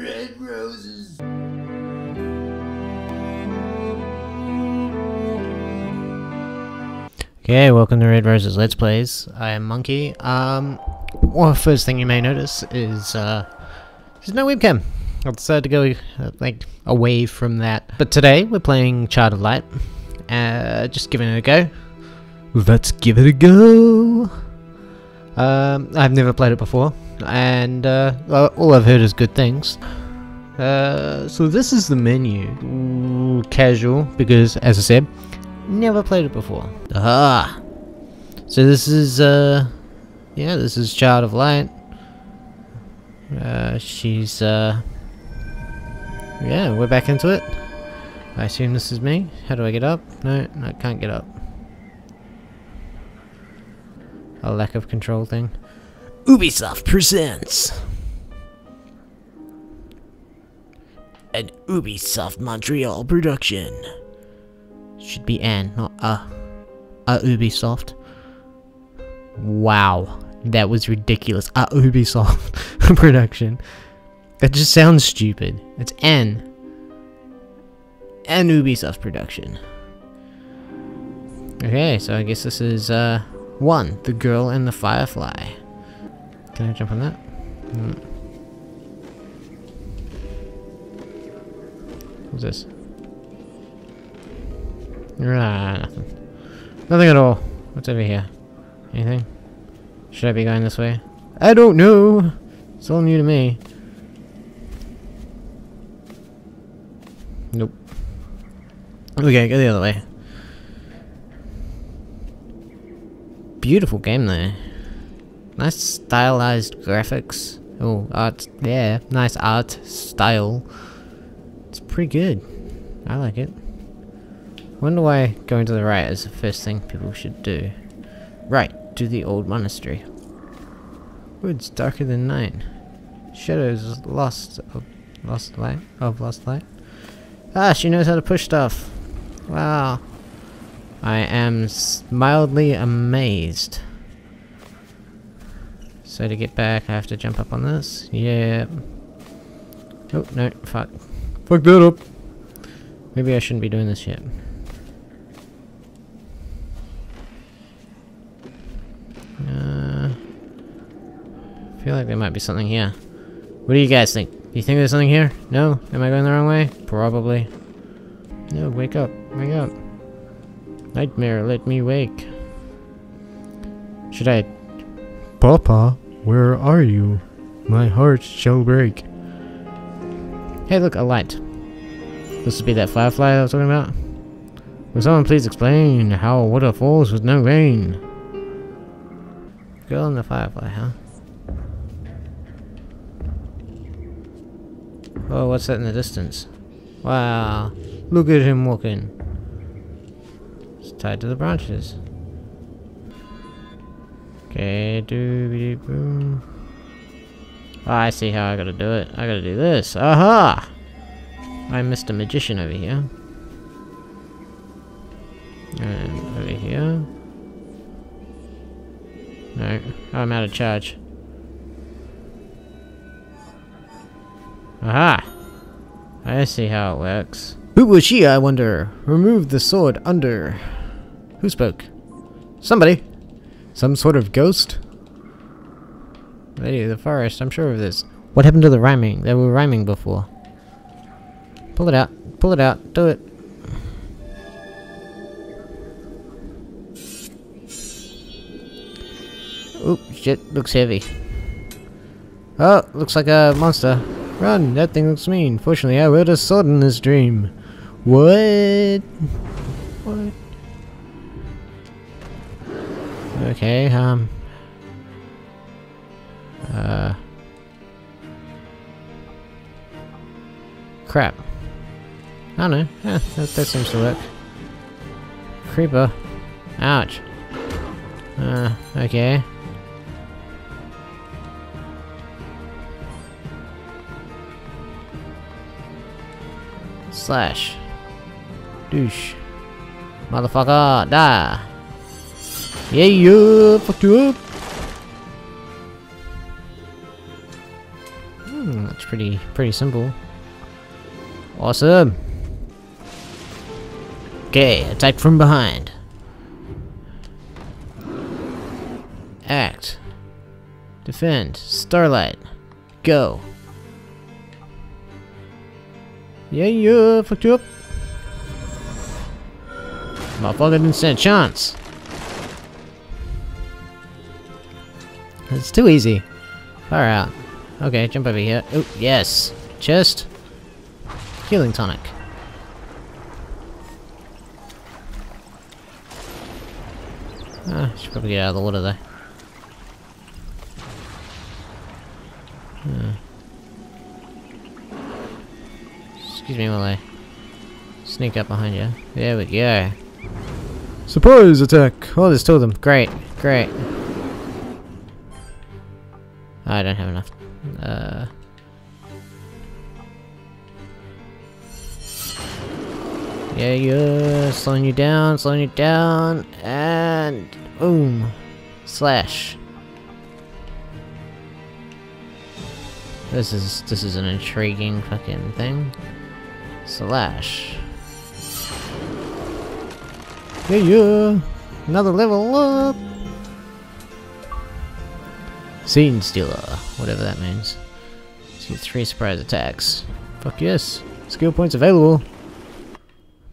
Red Roses. Okay, welcome to Red Roses Let's Plays. I am Munky. Well, first thing you may notice is there's no webcam. I decided to go like away from that. But today we're playing Child of Light. Just giving it a go. Let's give it a go. I've never played it before, and all I've heard is good things. So this is the menu. Ooh, casual, because as I said, never played it before. Aha! So this is yeah, this is Child of Light. She's yeah, we're back into it. I assume this is me. How do I get up? No, I can't get up. A lack of control thing. Ubisoft presents an Ubisoft Montreal production. Should be an, not a Ubisoft. Wow, that was ridiculous. A Ubisoft production. That just sounds stupid. It's an Ubisoft production. Okay, so I guess this is one, the girl and the firefly. Can I jump on that? Mm. What's this? Nah, nothing at all. What's over here? Anything? Should I be going this way? I don't know. It's all new to me. Nope. Okay, go the other way. Beautiful game though. Nice stylized graphics. Oh, art. Yeah, nice art style. It's pretty good. I like it. Wonder why going to the right is the first thing people should do. Right, to the old monastery. Ooh, it's darker than night. Shadows of lost light. Ah, she knows how to push stuff. Wow. I am mildly amazed. So to get back, I have to jump up on this. Yeah. Oh, no, fuck. Fuck that up! Maybe I shouldn't be doing this yet. I feel like there might be something here. What do you guys think? Do you think there's something here? No? Am I going the wrong way? Probably. No, wake up. Wake up. Nightmare, let me wake. Should I? Papa, where are you? My heart shall break. Hey, look, a light. This would be that firefly I was talking about. Will someone please explain how water falls with no rain? Girl in the firefly, huh? Oh, what's that in the distance? Wow, look at him walking. Tied to the branches. Okay, doobie boom. Oh, I see how I gotta do it. I gotta do this. Aha! I missed a magician over here. And over here. No, I'm out of charge. Aha! I see how it works. Who was she, I wonder? Remove the sword under. Who spoke? Somebody! Some sort of ghost? Lady of the forest, I'm sure of this. What happened to the rhyming? They were rhyming before. Pull it out. Pull it out. Do it. Oop, shit. Looks heavy. Oh, looks like a monster. Run! That thing looks mean. Fortunately, I wielded a sword in this dream. What? What? Okay, crap. I don't know. Yeah, that seems to work. Creeper. Ouch. Okay. Slash. Douche. Motherfucker. Die. Yeah, fucked you up. That's pretty simple. Awesome. Okay, attack from behind. Act. Defend. Starlight. Go. Yeah, fucked you up. Motherfucker didn't stand a chance. It's too easy. Far out. Okay, jump over here. Oh, yes. Chest. Healing tonic. Ah, should probably get out of the water though. Excuse me while I sneak up behind you. There we go. Surprise attack! Oh, there's two of them. Great, great. I don't have enough. Yeah, slowing you down, and boom, slash. This is an intriguing fucking thing. Slash. Yeah, another level up. Scene stealer, whatever that means. Let's get 3 surprise attacks. Fuck yes, skill points available.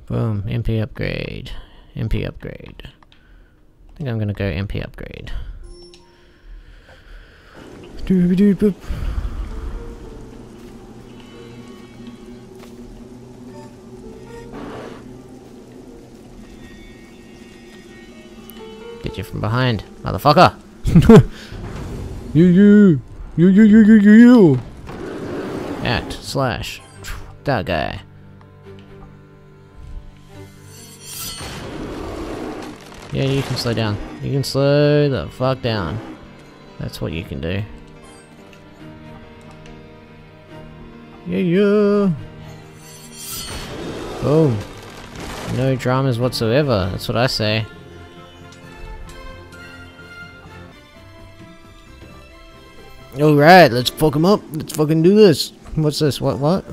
Boom, MP upgrade. MP upgrade. I think I'm gonna go MP upgrade. Get you from behind, motherfucker! You. Act, slash, that guy. Yeah, you can slow down. You can slow the fuck down. That's what you can do. Yeah. Boom. No dramas whatsoever. That's what I say. Alright, let's fuck him up. Let's fucking do this. What's this? What? Oh,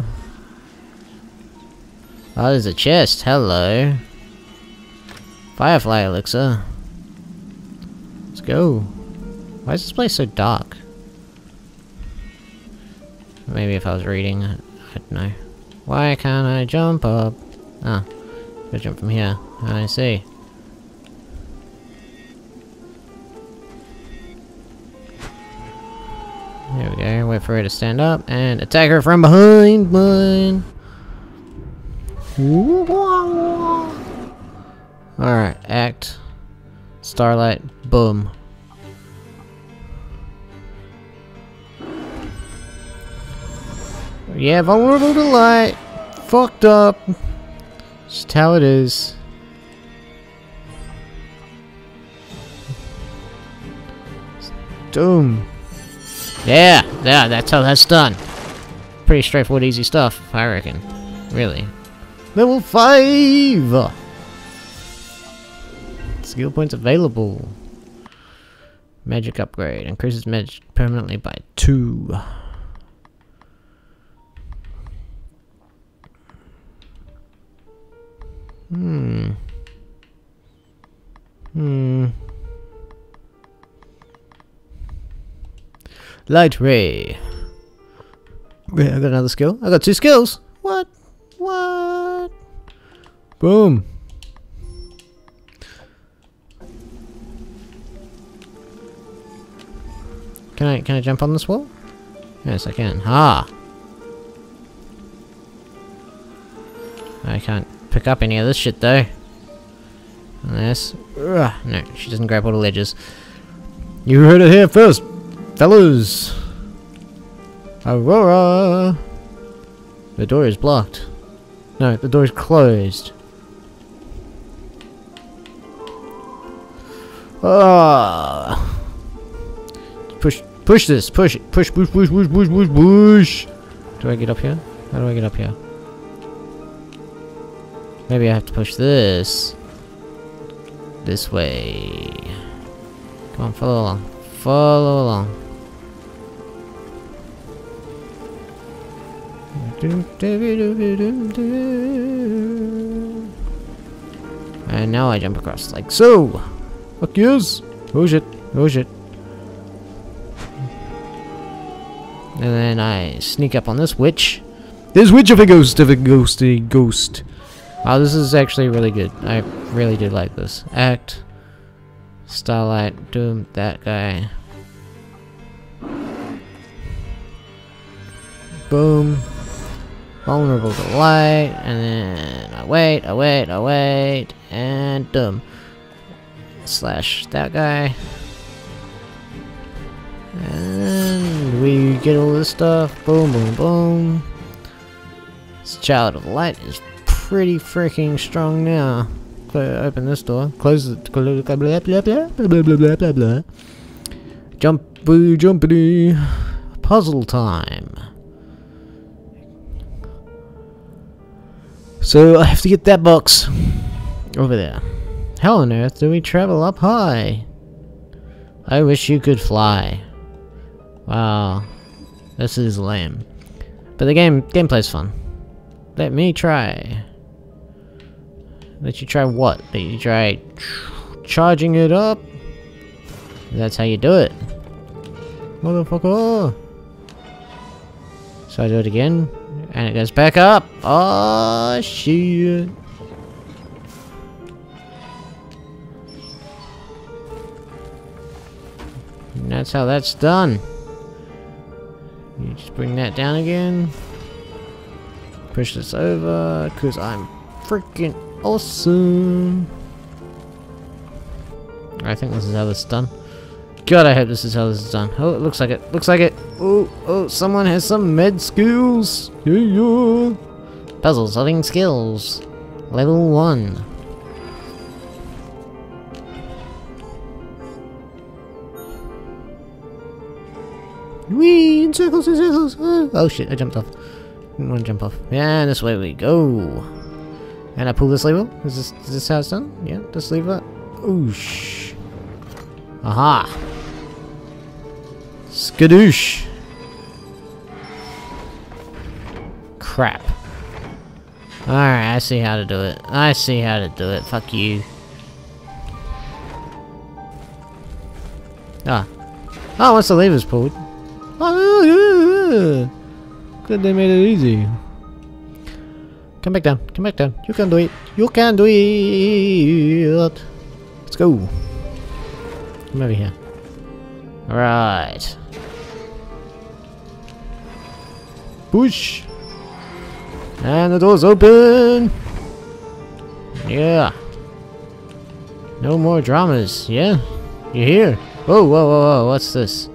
there's a chest. Hello. Firefly elixir. Let's go. Why is this place so dark? Maybe if I was reading, I'd know. Why can't I jump up? Ah, gotta jump from here. I see. There we go, wait for her to stand up and attack her from behind, man. Alright, act. Starlight, boom. Yeah, vulnerable to light. Fucked up. Just how it is. Doom. Yeah, that's how that's done. Pretty straightforward, easy stuff, I reckon. Really. Level 5! Skill points available. Magic upgrade. Increases magic permanently by 2. Light ray. Wait, I got another skill. I got 2 skills. What? Boom. Can I jump on this wall? Yes, I can. Ah. I can't pick up any of this shit though. Unless, no, she doesn't grab all the ledges. You heard it here first. Fellas! Aurora! The door is blocked. No, the door is closed. Ah! Push this! Push it! Push! Do I get up here? How do I get up here? Maybe I have to push this. This way. Come on, follow along. And now I jump across like so. Fuck yous. Oh shit. And then I sneak up on this witch. This witch of a ghost of a ghosty ghost. Wow, this is actually really good. I really did like this. Act. Starlight. Doom. That guy. Boom. Vulnerable to light. And then I wait. And doom. Slash that guy. And we get all this stuff. Boom. This Child of Light is pretty freaking strong now. Open this door. Close it. Blah blah blah. Jumpity. Puzzle time. So I have to get that box over there. How on earth do we travel up high? I wish you could fly. Wow, this is lame. But the gameplay's fun. Let me try. Let you try what? Let you try charging it up? That's how you do it. Motherfucker! So I do it again, and it goes back up. Oh shit! And that's how that's done. You just bring that down again. Push this over, cause I'm freaking awesome. I think this is how this is done. God, I hope this is how this is done. Oh, it looks like it. Oh, someone has some med skills. Yeah. Puzzle solving skills. Level 1. Whee! In circles, in circles! Oh shit, I jumped off. Didn't want to jump off. Yeah, this way we go. And I pull this lever. Is this how it's done? Yeah, this lever. Oosh. Aha! Skadoosh! Crap. Alright, I see how to do it. Fuck you. Ah. Oh, once the lever's pulled. Oh, good, they made it easy. Come back down. You can do it. Let's go. Come over here. Alright. Push. And the door's open. Yeah. No more dramas. Yeah. You're here. Whoa. What's this?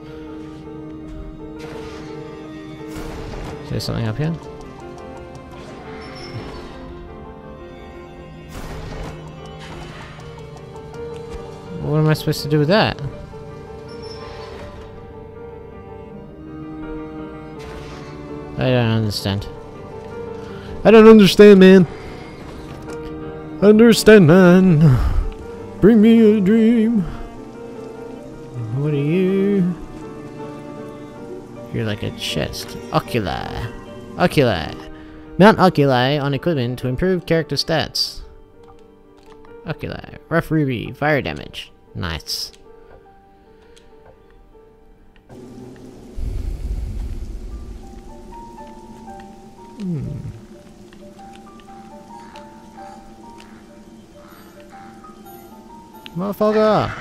Is there something up here? What am I supposed to do with that? I don't understand, man. Understand, man. Bring me a dream. What are you? You're like a chest. Oculi. Mount oculi on equipment to improve character stats. Oculi. Rough ruby. Fire damage. Nice. Motherfucker!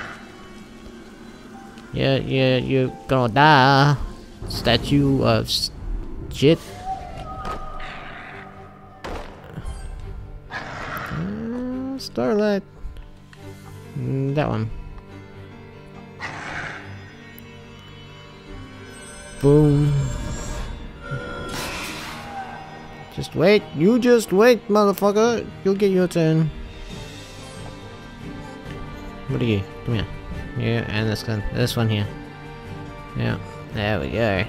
Yeah, you're gonna die. Statue of shit. Starlight. That one. Boom. You just wait, motherfucker. You'll get your turn. What are you? Come here. Yeah, and this one here. Yeah. There we go.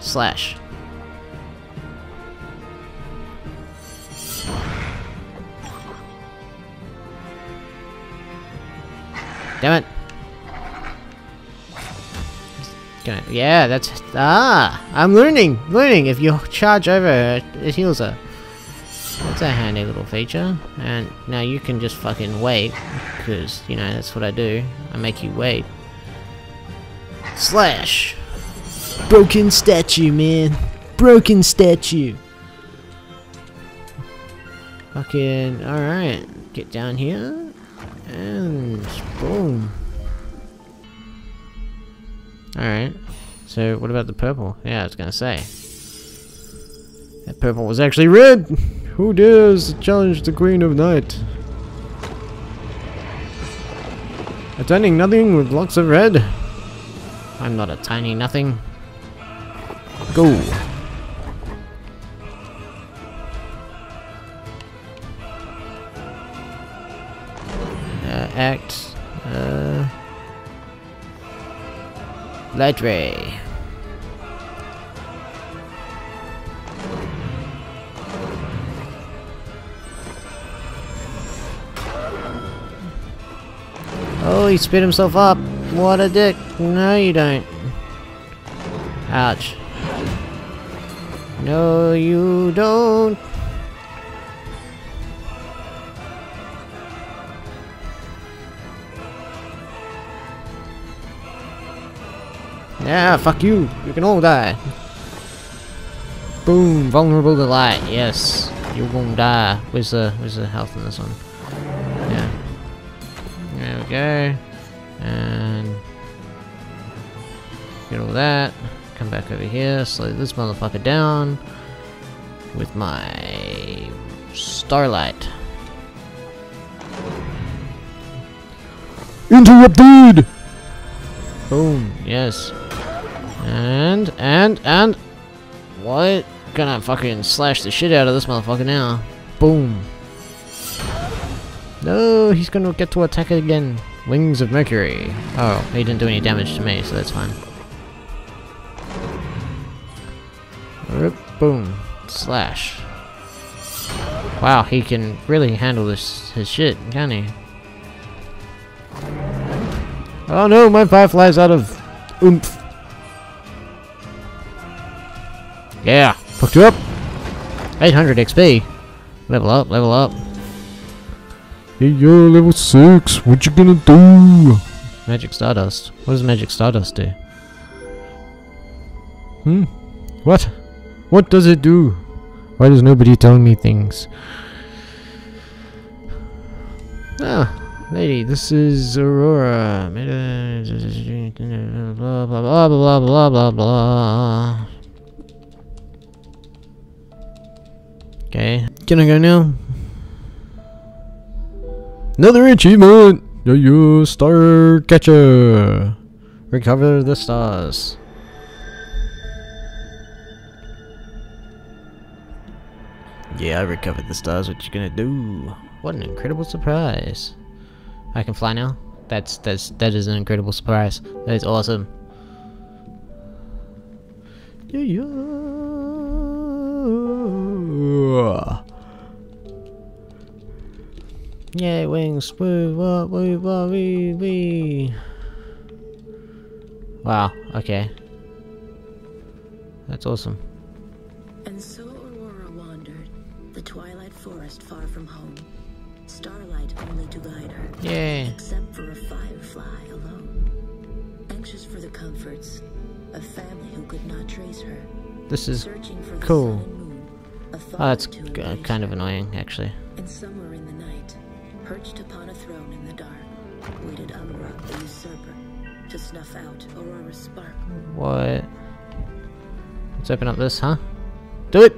Slash. Damn it. Yeah, that's... Ah! I'm learning! If you charge over, it heals her. That's a handy little feature. And now you can just fucking wait. Because, you know, that's what I do. I make you wait. Slash! Broken statue, man. Broken statue. Fucking... Alright. Get down here. And... Boom. Alright. So, what about the purple? Yeah, I was gonna say. That purple was actually red! Who dares to challenge the Queen of Night? A tiny nothing with lots of red? I'm not a tiny nothing. Go! Axe. Light ray. Oh, he spit himself up. What a dick. No, you don't. Ouch. No, you don't. Yeah, fuck you. You can all die. Boom. Vulnerable to light. Yes. You won't die. Where's the health in this one? Yeah. There we go. And... get all that. Come back over here. Slow this motherfucker down. With my... starlight. Interrupted! Boom. Yes. And what? Gonna fucking slash the shit out of this motherfucker now. Boom. No, he's gonna get to attack it again. Wings of Mercury. Oh, he didn't do any damage to me, so that's fine. Rip, boom. Slash. Wow, he can really handle his shit, can he? Oh no, my firefly's out of oomph. Yeah, fucked you up. 800 XP. Level up, level up. Hey, yo, level 6. What you gonna do? Magic Stardust. What does Magic Stardust do? Hmm? What? What does it do? Why does nobody tell me things? Ah. Lady, this is Aurora. Blah, blah, blah, blah, blah, blah, blah. Okay. Can I go now? Another achievement! Yo-yo, star catcher! Recover the stars. Yeah, I recovered the stars. What you gonna do? What an incredible surprise. I can fly now. That is an incredible surprise. That is awesome. Yeah. Yay, wings. Woo, woo, woo, woo, woo. Wow. Okay. That's awesome. And so Aurora wandered the twilight forest far from home. Starlight only to guide her, yeah. Except for a firefly alone, anxious for the comforts of family who could not trace her. This is cool. Moon, oh, that's kind of annoying, actually. And somewhere in the night, perched upon a throne in the dark, waited Umbra, the usurper, to snuff out Aurora's spark. What? Let's open up this, huh? Do it.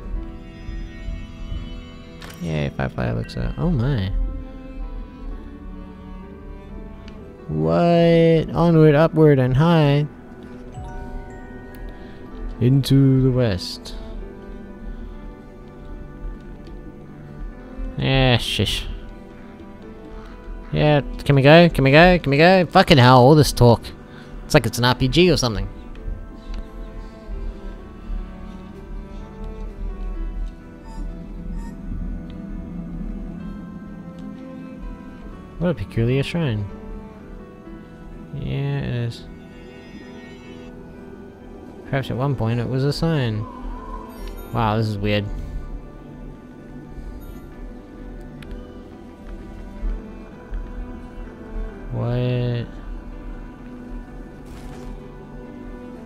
Yay, firefly elixir. Oh my. What? Onward, upward, and high. Into the west. Yeah, shish. Yeah, can we go? Can we go? Can we go? Fucking hell, all this talk. It's like it's an RPG or something. What a peculiar shrine. Yeah, it is. Perhaps at one point it was a sign. Wow, this is weird. What?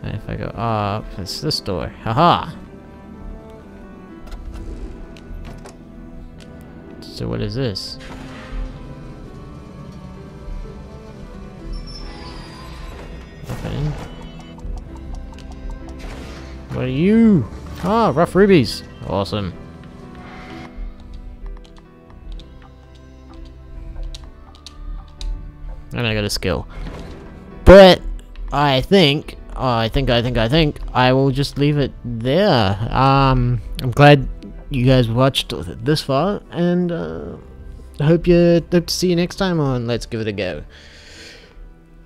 And if I go up, it's this door. Haha! So what is this? Nothing. What are you? Ah, rough rubies. Awesome. And I got a skill. But I think I will just leave it there. I'm glad you guys watched this far, and I hope to see you next time on Let's Give It a Go.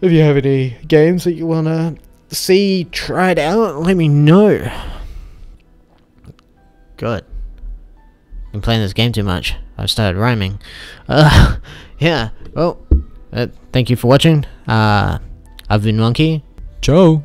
If you have any games that you want to see tried out, let me know. God, I've been playing this game too much. I've started rhyming. Yeah, well, thank you for watching. I've been Munky. Ciao.